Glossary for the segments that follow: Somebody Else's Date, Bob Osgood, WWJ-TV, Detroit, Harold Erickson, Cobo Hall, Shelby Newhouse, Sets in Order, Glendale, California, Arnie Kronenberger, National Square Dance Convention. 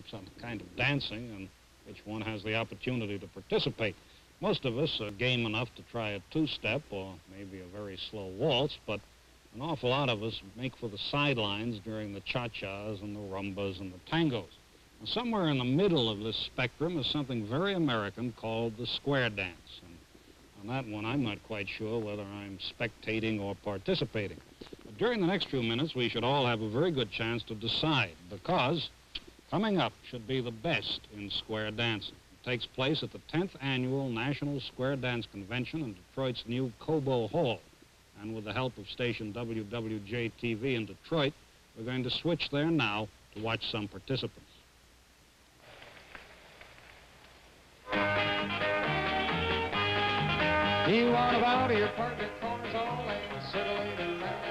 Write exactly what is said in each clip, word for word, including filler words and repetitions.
perhaps some kind of dancing in which one has the opportunity to participate. Most of us are game enough to try a two-step or maybe a very slow waltz, but an awful lot of us make for the sidelines during the cha-chas and the rumbas and the tangos. And somewhere in the middle of this spectrum is something very American called the square dance. And on that one, I'm not quite sure whether I'm spectating or participating. But during the next few minutes, we should all have a very good chance to decide, because coming up should be the best in square dancing. It takes place at the tenth Annual National Square Dance Convention in Detroit's new Cobo Hall. And with the help of station W W J T V in Detroit, we're going to switch there now to watch some participants. You want about your partner corners all and settling in that.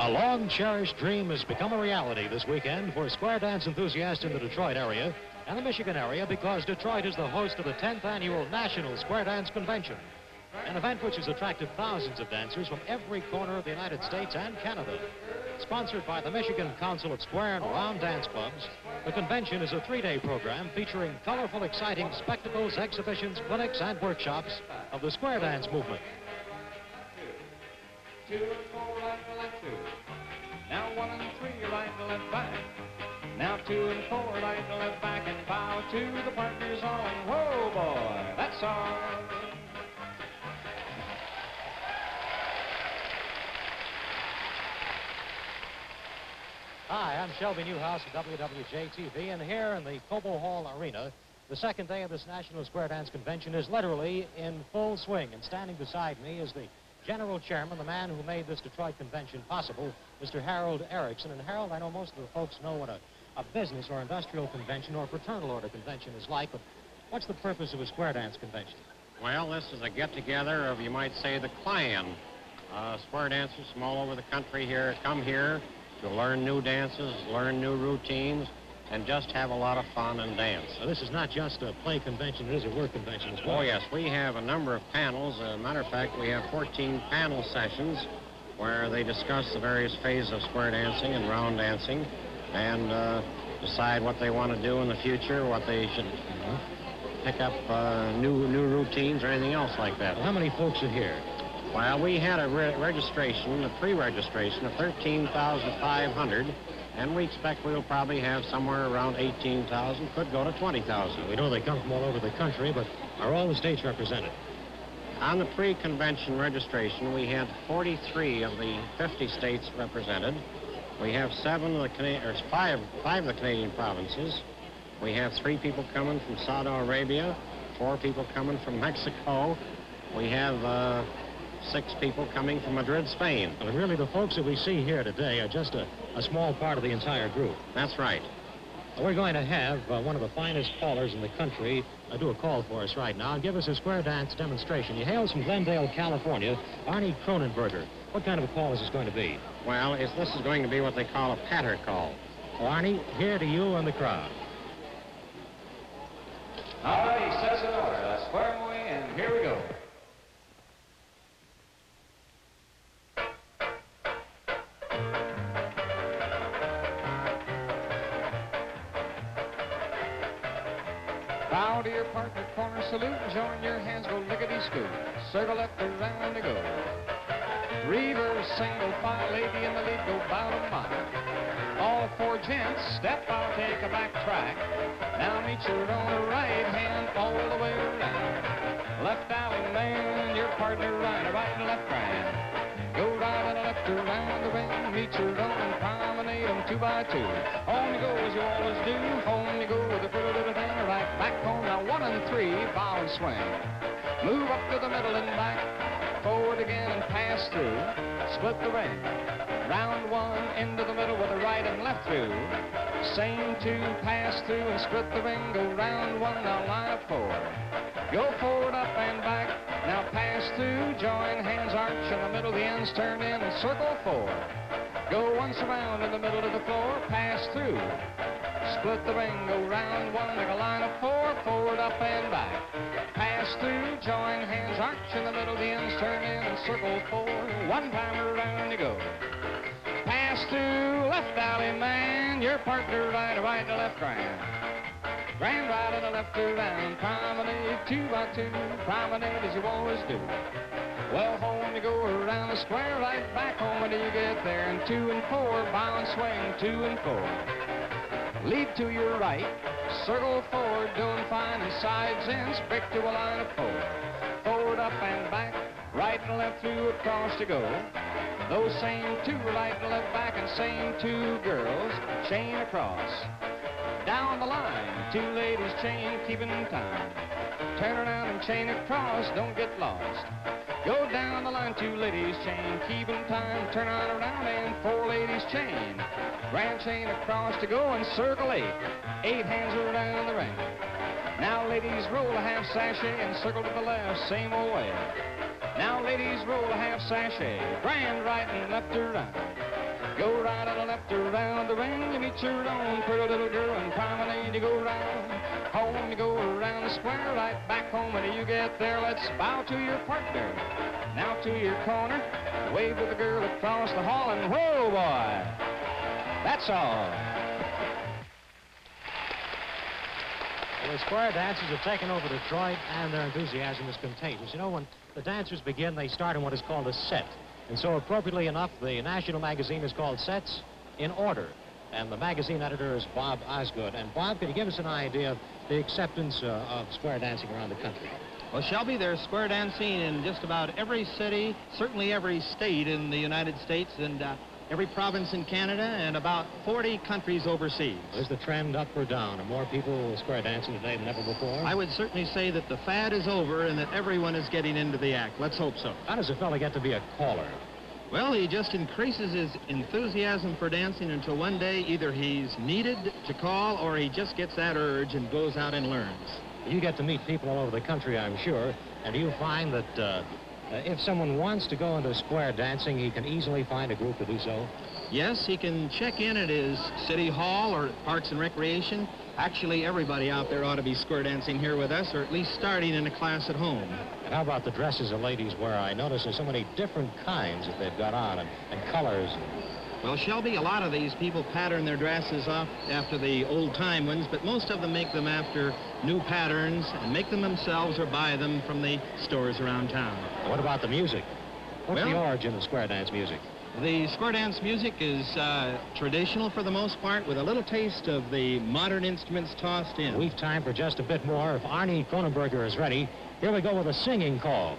A long-cherished dream has become a reality this weekend for square dance enthusiasts in the Detroit area and the Michigan area, because Detroit is the host of the tenth Annual National Square Dance Convention, an event which has attracted thousands of dancers from every corner of the United States and Canada. Sponsored by the Michigan Council of Square and Round Dance Clubs, the convention is a three-day program featuring colorful, exciting spectacles, exhibitions, clinics, and workshops of the square dance movement. Two, two and four, right to left, two. Now one and three, right to left, back. Now two and four, right to left, back, and bow to the partners all. And whoa, boy, that's all. Hi, I'm Shelby Newhouse at W W J T V, and here in the Cobo Hall Arena, the second day of this National Square Dance Convention is literally in full swing, and standing beside me is the general chairman, the man who made this Detroit convention possible, Mister Harold Erickson. And Harold, I know most of the folks know what a, a business or industrial convention or fraternal order convention is like, but what's the purpose of a square dance convention? Well, this is a get-together of, you might say, the clan. Uh, square dancers from all over the country here come here to learn new dances, learn new routines, and just have a lot of fun and dance. Now, this is not just a play convention, it is a work convention as well. Oh, yes, we have a number of panels. As a matter of fact, we have fourteen panel sessions where they discuss the various phases of square dancing and round dancing, and uh, decide what they want to do in the future, what they should mm-hmm. pick up uh, new, new routines or anything else like that. Well, how many folks are here? Well, we had a re registration, a pre-registration of thirteen thousand five hundred, and we expect we'll probably have somewhere around eighteen thousand, could go to twenty thousand. We know they come from all over the country, but are all the states represented? On the pre-convention registration, we had forty-three of the fifty states represented. We have seven of the Cana or five, five of the Canadian provinces. We have three people coming from Saudi Arabia, four people coming from Mexico. We have Uh, six people coming from Madrid, Spain. But really, the folks that we see here today are just a, a small part of the entire group. That's right. We're going to have uh, one of the finest callers in the country uh, do a call for us right now and give us a square dance demonstration. He hails from Glendale, California, Arnie Kronenberger. What kind of a call is this going to be? Well, it's, this is going to be what they call a patter call. Well, Arnie, here to you and the crowd. All righty, Sets in Order. Let's square them away, and here we go. Bow to your partner, corner salute, and join your hands, go lickety-scoot. Circle up the round to go. Reverse single file, lady in the lead, go bow to mile. All four gents, step out, take a back track. Now meet your own right hand all the way around. Left alley man, your partner right, right to left round. Go right and left around the ring, meet your own and promenade them two by two. On you go as you always do, on you go with a little bit of thing. Right back home, now one and three, bow and swing. Move up to the middle and back, forward again and pass through. Split the ring. Round one, into the middle with a right and left through. Same two, pass through and split the ring. Go round one, now line up four. Go forward, up and back, now pass through. Join hands, arch in the middle, the ends turn in and circle four. Go once around in the middle of the floor, pass through. Split the ring, go round one, make a line of four, forward, up, and back. Pass through, join hands, arch in the middle, the ends turn in, and circle four. One time around you go. Pass First to left alley man, your partner right, right to left grand. Grand right and a left to round, promenade two by two, promenade as you always do. Well, home you go around the square, right back home until you get there. And two and four, bound swing, two and four. Lead to your right, circle forward, doing fine, and sides in, stick to a line of four. Forward, up and back, right and left through, across to go. Those same two, right and left back, and same two girls, chain across. Down the line, two ladies chain, keeping time. Turn around and chain across, don't get lost. Go down the line, two ladies chain, keeping time. Turn on around and four ladies chain. Grand chain across to go and circle eight. Eight hands are down the ring. Now ladies roll a half sachet and circle to the left, same old way. Now ladies roll a half sachet, grand right and left around. Go right and left around the ring, you meet your own pretty little girl and promenade you go round. Home you go around the square, right back home until you get there. Let's bow to your partner, now to your corner, wave to the girl across the hall and whoa boy, that's all. The square dancers have taken over Detroit, and their enthusiasm is contagious. You know, when the dancers begin, they start in what is called a set. And so, appropriately enough, the national magazine is called Sets in Order. And the magazine editor is Bob Osgood. And, Bob, can you give us an idea of the acceptance uh, of square dancing around the country? Well, Shelby, there's square dancing in just about every city, certainly every state in the United States, and uh, every province in Canada, and about forty countries overseas. Is the trend up or down? Are more people square dancing today than ever before? I would certainly say that the fad is over and that everyone is getting into the act. Let's hope so. How does a fella get to be a caller? Well, he just increases his enthusiasm for dancing until one day either he's needed to call or he just gets that urge and goes out and learns. You get to meet people all over the country, I'm sure, and do you find that uh, Uh, if someone wants to go into square dancing, he can easily find a group to do so? Yes, he can check in at his city hall or Parks and Recreation. Actually, everybody out there ought to be square dancing here with us, or at least starting in a class at home. And how about the dresses the ladies wear? I notice there's so many different kinds that they've got on, and, and colors. Well, Shelby, a lot of these people pattern their dresses off after the old-time ones, but most of them make them after new patterns and make them themselves or buy them from the stores around town. What about the music? What's well, the origin of square dance music? The square dance music is uh, traditional for the most part, with a little taste of the modern instruments tossed in. We've time for just a bit more. If Arnie Kronenberger is ready, here we go with a singing call.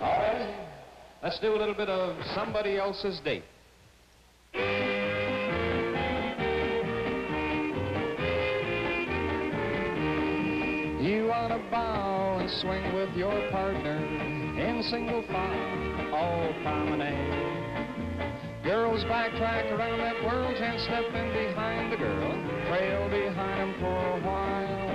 All right. Let's do a little bit of Somebody Else's Date. You wanna bow and swing with your partner in single file, all promenade. Girls backtrack around that world, gents step in behind the girl, trail behind them for a while.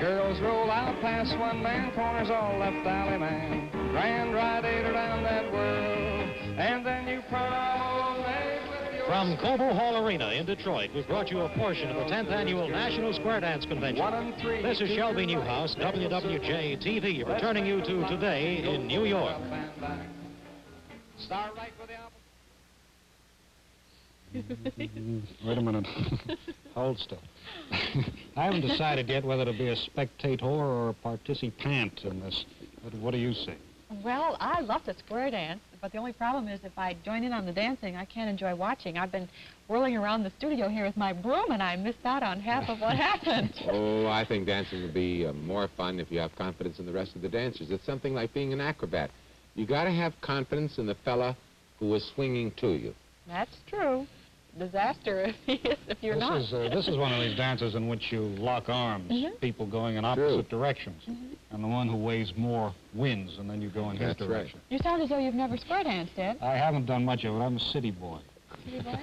Girls roll out past one man, corners all left alley man. Grand ride eight around that world, and then you promenade with your... From Cobo Hall Arena in Detroit, we've brought you a portion of the tenth Annual National Square Dance Convention. One and three, this is Shelby Newhouse, W W J T V, returning you to Today in New York. Start right with the Wait a minute. Hold still. I haven't decided yet whether to be a spectator or a participant in this. What do you say? Well, I love the square dance, but the only problem is if I join in on the dancing, I can't enjoy watching. I've been whirling around the studio here with my broom, and I missed out on half of what happened. Oh, I think dancing would be uh, more fun if you have confidence in the rest of the dancers. It's something like being an acrobat. You got to have confidence in the fella who is swinging to you. That's true. Disaster if, he is, if you're this not. Is, uh, this is one of these dances in which you lock arms, mm-hmm. people going in opposite True. directions, mm-hmm. and the one who weighs more wins, and then you go in That's his direction. Right. You sound as though you've never square danced, Dad. I haven't done much of it. I'm a city boy. City boy?